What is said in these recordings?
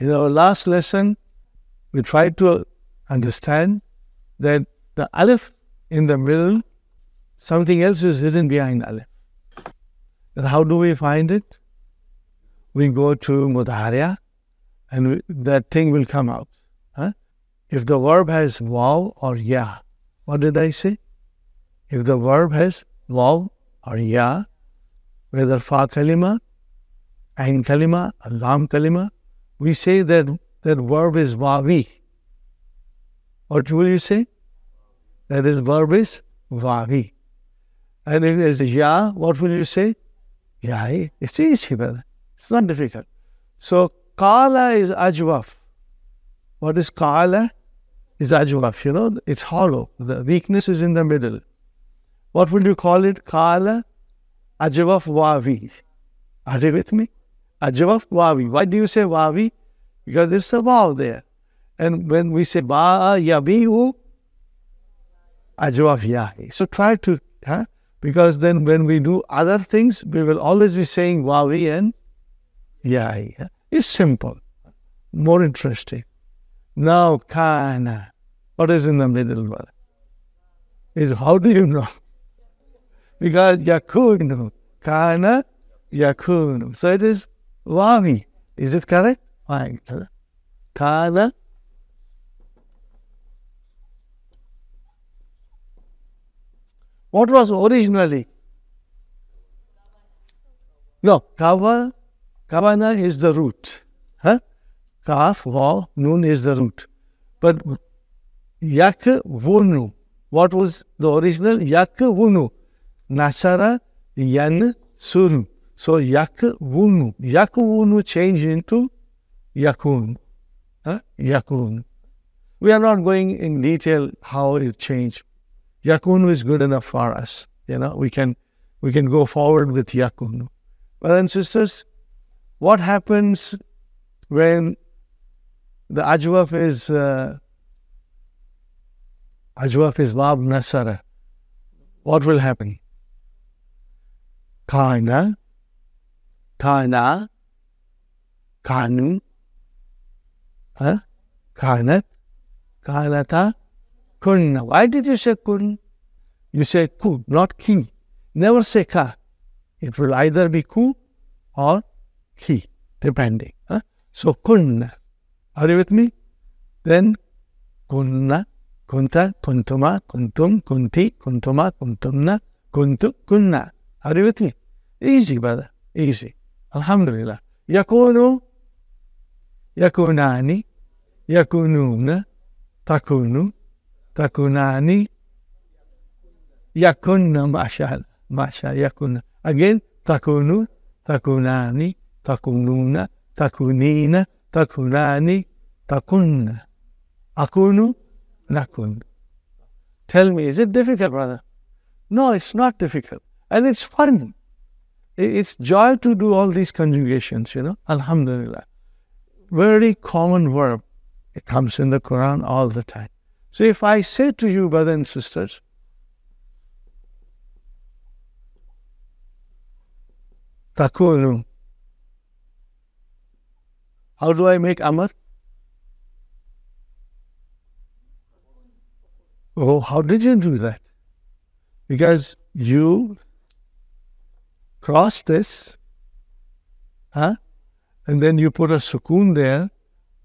In our last lesson, we tried to understand that the alif in the middle, something else is hidden behind alif. And how do we find it? We go to Mudaharya and that thing will come out. Huh? If the verb has waw or ya, what did I say? If the verb has waw or ya, whether fa kalima, ain kalima, lam kalima, we say that that verb is wawi. What will you say? That is verb is wawi. And if it is ya, what will you say? Yahi. It's easy, brother. It's not difficult. So Kāla is ajwaf. What is Kāla? Is ajwaf. You know, it's hollow. The weakness is in the middle. What will you call it? Kāla ajwaf wawi. Are you with me? Ajwaf wawi. Why do you say wawi? Because there's a waw there. And when we say ba'a yabi'u, ajwaf yahi. So try to, because then when we do other things, we will always be saying wawi and yahi. It's simple, more interesting. Now, kana. What is in the middle, brother? Is how do you know? Because yakunu, kana, yakunu. So it is wawi. Is it correct? Fine. Kana. What was originally? No, khabar. Kabana is the root. Huh? Kaf, Waw, Nun is the root. But Yak, Wunu. What was the original? Yak, Wunu. Nasara, Yan, Suru. So Yak, Wunu. Yak, Wunu changed into Yakun. Huh? Yakun. We are not going in detail how it changed. Yakun is good enough for us. You know, we can go forward with Yakun. Brothers and sisters, what happens when the ajwaf is Bab Nasara? What will happen? Kāna, kāna, kānu, kānat, kānata, kunna. Why did you say kun? You say ku, not ki. Never say ka. It will either be ku or he, depending. Huh? So, kunna. Are you with me? Then, kunna, kunta, kuntuma, kuntum, kunti, kuntuma, kuntumna, kuntu, kunna. Are you with me? Easy, brother. Easy. Alhamdulillah. Yakunu, yakunani, yakununa, takunu, takunani, yakunna, mashallah, mashallah, yakunna. Again, takunu, takunani, takununa, takunina, takunani, takunna. Akunu, nakun. Tell me, is it difficult, brother? No, it's not difficult. And it's fun. It's joy to do all these conjugations, you know. Alhamdulillah. Very common verb. It comes in the Qur'an all the time. So if I say to you, brothers and sisters, takunu. How do I make amar? Oh, how did you do that? Because you cross this, and then you put a sukoon there.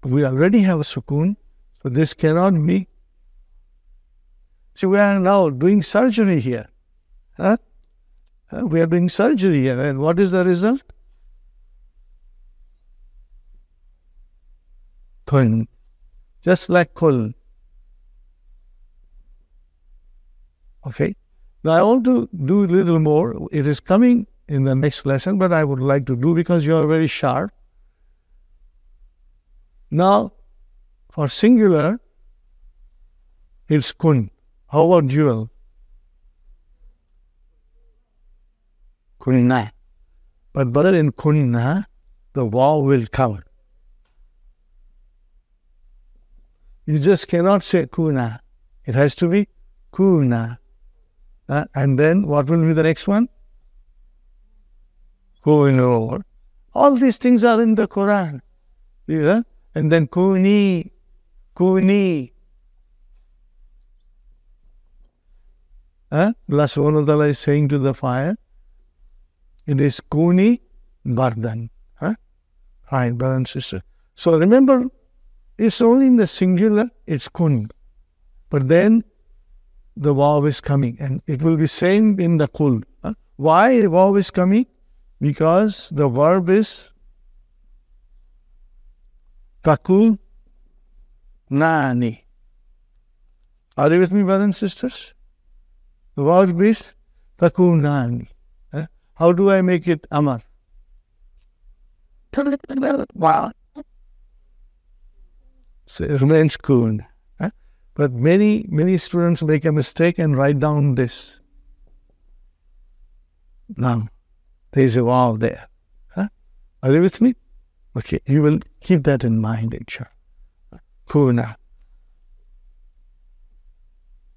We already have a sukoon, so this cannot be. See, we are now doing surgery here. We are doing surgery here, and what is the result? Kun. Just like kul. Okay. Now I want to do a little more. It is coming in the next lesson, but I would like to do because you are very sharp. Now, for singular, it's kun. How about dual? Kunna. But brother, in kunna, the waw will cover. You just cannot say kuna. It has to be kuna. And then what will be the next one? Kunu. All these things are in the Quran. And then kuni, kuni. Allah subhanahu wa ta'ala is saying to the fire, it is kuni bardan. Right, brother and sister. So remember, it's only in the singular, it's kun. But then the vav is coming, and it will be same in the kul. Why the vav is coming? Because the verb is taku nani. Are you with me, brothers and sisters? The verb is taku nani. How do I make it amar? So it remains kun. But many, many students make a mistake and write down this. Now, there is a vav there. Are you with me? Okay, you will keep that in mind, inshallah. Kuna.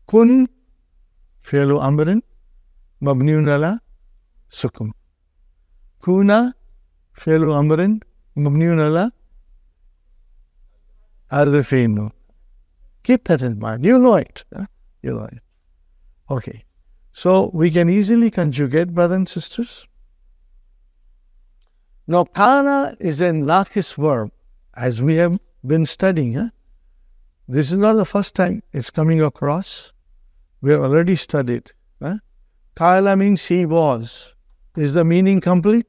Kun, fi'lu amrin, mabniun ala, sukun. Kuna, fi'lu amrin, mabniun ala, arifinu. Keep that in mind. You know it. You know it. Okay. So, we can easily conjugate, brothers and sisters. Now, kāna is a nāqiṣ verb, as we have been studying. This is not the first time it's coming across. We have already studied. Kāla means he was. Is the meaning complete?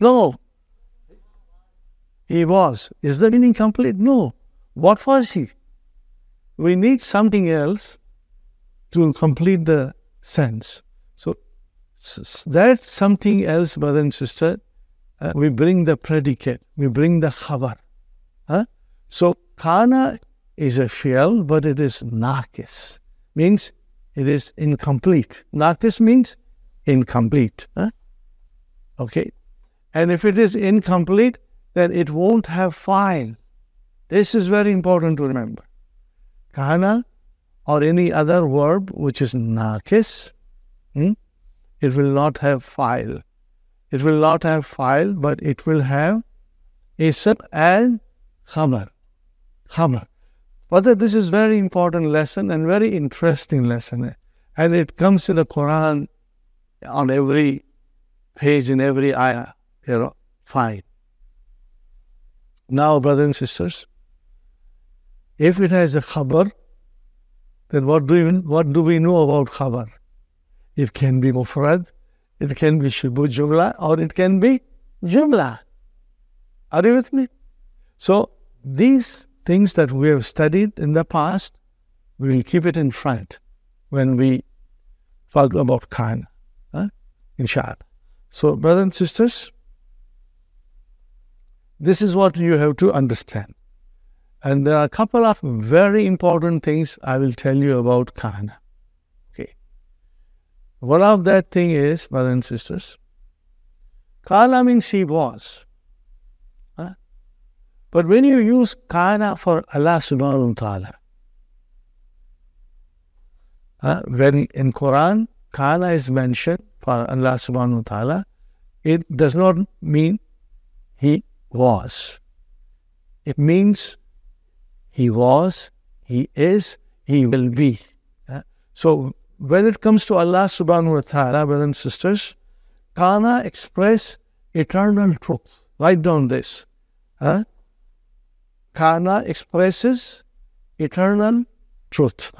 No. He was. Is the meaning complete? No. What was he? We need something else to complete the sense. So that something else, brother and sister, we bring the predicate, we bring the khabar. So kāna is a fi'l, but it is nāqiṣ, means it is incomplete. Nāqiṣ means incomplete. Okay, and if it is incomplete, then it won't have fa'il. This is very important to remember. Kāna or any other verb which is nāqiṣ, it will not have fa'il. It will not have fa'il, but it will have ism and khabar. Brother, this is very important lesson and very interesting lesson. And it comes in the Qur'an on every page, in every ayah, fine. Now, brothers and sisters, if it has a khabar, then what do we know about khabar? It can be mufrad, it can be Shibu Jumla, or it can be Jumla. Are you with me? So, these things that we have studied in the past, we will keep it in front when we talk about Kāna, inshallah. So, brothers and sisters, this is what you have to understand. And there are a couple of very important things I will tell you about Kāna. Okay. One of that thing is, brothers and sisters, kāla means he was. But when you use kāna for Allah subhanahu wa ta'ala, when in Qur'an, kāna is mentioned for Allah subhanahu wa ta'ala, it does not mean he was. It means he was, he is, he will be. So, when it comes to Allah subhanahu wa ta'ala, brothers and sisters, kāna express eternal truth. Write down this. Kāna expresses eternal truth.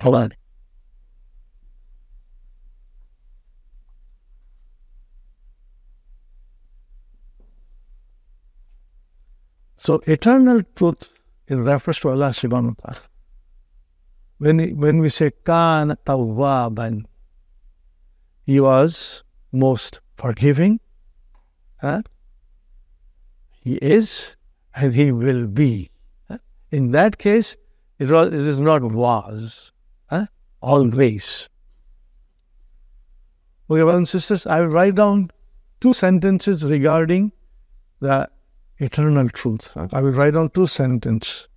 Hold on. So, eternal truth in reference to Allah subhanahu wa ta'ala. When we say, kāna tawwāban, he was most forgiving, he is, and he will be. In that case, it is not was, always. Okay, brothers and sisters, I will write down two sentences regarding the eternal truth. I will write down two sentences.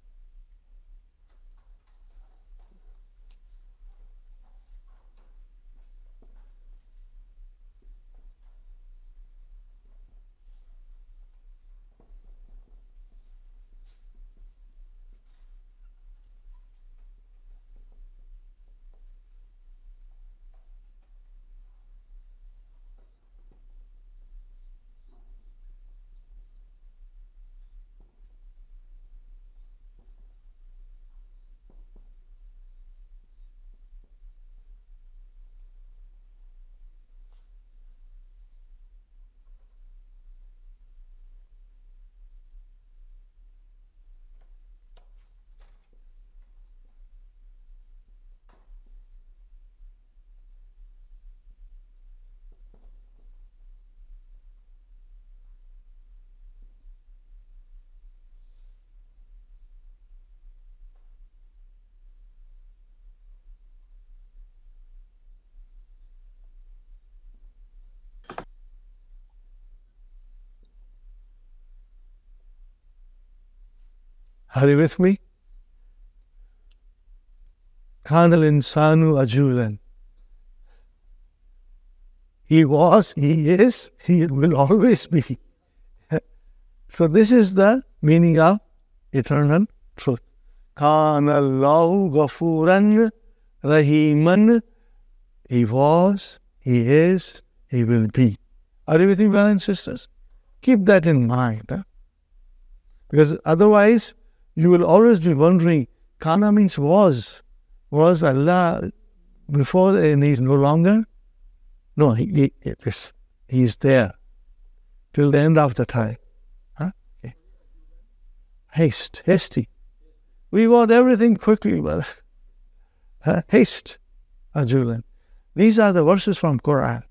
Are you with me? Kānal insānu ajūlan. He was, he is, he will always be. So this is the meaning of eternal truth. Kānal lāu gafūrāna rahīman. He was, he is, he will be. Are you with me, brothers and sisters? Keep that in mind. Huh? Because otherwise, you will always be wondering, Kāna means was. Was Allah before and He is no longer? No, He is there till the end of the time. Huh? Okay. Haste, hasty. We want everything quickly, brother. Haste, ajūlan. These are the verses from Qur'an.